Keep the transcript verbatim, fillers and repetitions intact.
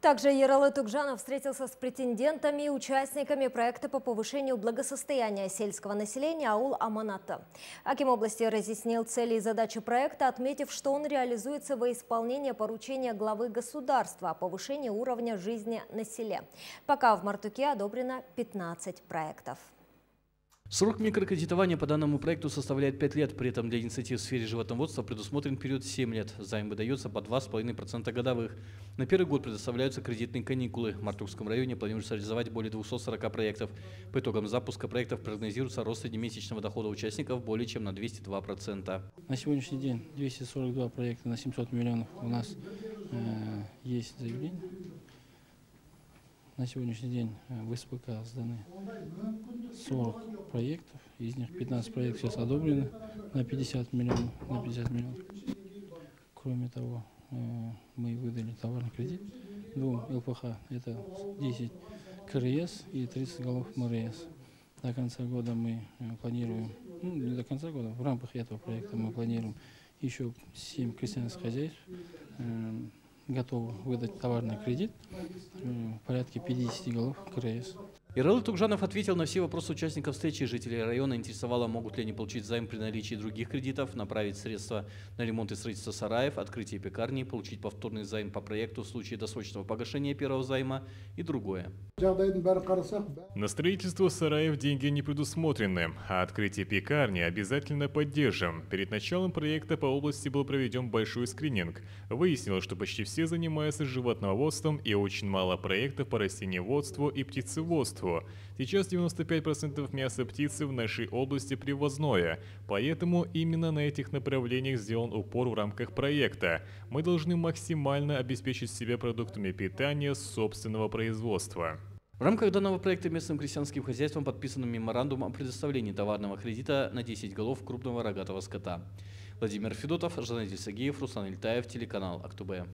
Также Ералы Тугжанов встретился с претендентами и участниками проекта по повышению благосостояния сельского населения «Ауыл аманаты». Аким области разъяснил цели и задачи проекта, отметив, что он реализуется во исполнение поручения главы государства о повышении уровня жизни на селе. Пока в Мартуке одобрено пятнадцать проектов. Срок микрокредитования по данному проекту составляет пять лет. При этом для инициатив в сфере животноводства предусмотрен период семь лет. Займ выдается по два с половиной процента годовых. На первый год предоставляются кредитные каникулы. В Мартовском районе планируется реализовать более двухсот сорока проектов. По итогам запуска проектов прогнозируется рост среднемесячного дохода участников более чем на двести два процента. На сегодняшний день двести сорок два проекта на семьсот миллионов у нас э, есть заявление. На сегодняшний день в СПК сданы сорок проектов, из них пятнадцать проектов сейчас одобрены на пятьдесят миллионов. На пятьдесят миллионов. Кроме того, мы выдали товарный кредит двум ЛПХ, это десять КРС и тридцать голов МРС. До конца года мы планируем, ну, не до конца года, в рамках этого проекта мы планируем еще семь крестьянских хозяйств, готовы выдать товарный кредит в порядке пятидесяти голов КРС. Ералы Тугжанов ответил на все вопросы участников встречи. Жителей района интересовало, могут ли они получить займ при наличии других кредитов, направить средства на ремонт и строительство сараев, открытие пекарни, получить повторный займ по проекту в случае досрочного погашения первого займа и другое. На строительство сараев деньги не предусмотрены, а открытие пекарни обязательно поддержим. Перед началом проекта по области был проведен большой скрининг. Выяснилось, что почти все занимаются животноводством и очень мало проектов по растениеводству и птицеводству. Сейчас девяносто пять процентов мяса птицы в нашей области привозное, поэтому именно на этих направлениях сделан упор в рамках проекта. Мы должны максимально обеспечить себя продуктами питания собственного производства. В рамках данного проекта местным крестьянским хозяйством подписан меморандум о предоставлении товарного кредита на десять голов крупного рогатого скота. Владимир Федотов, Жанатель Сагеев, Руслан Ильтаев, телеканал Актобе.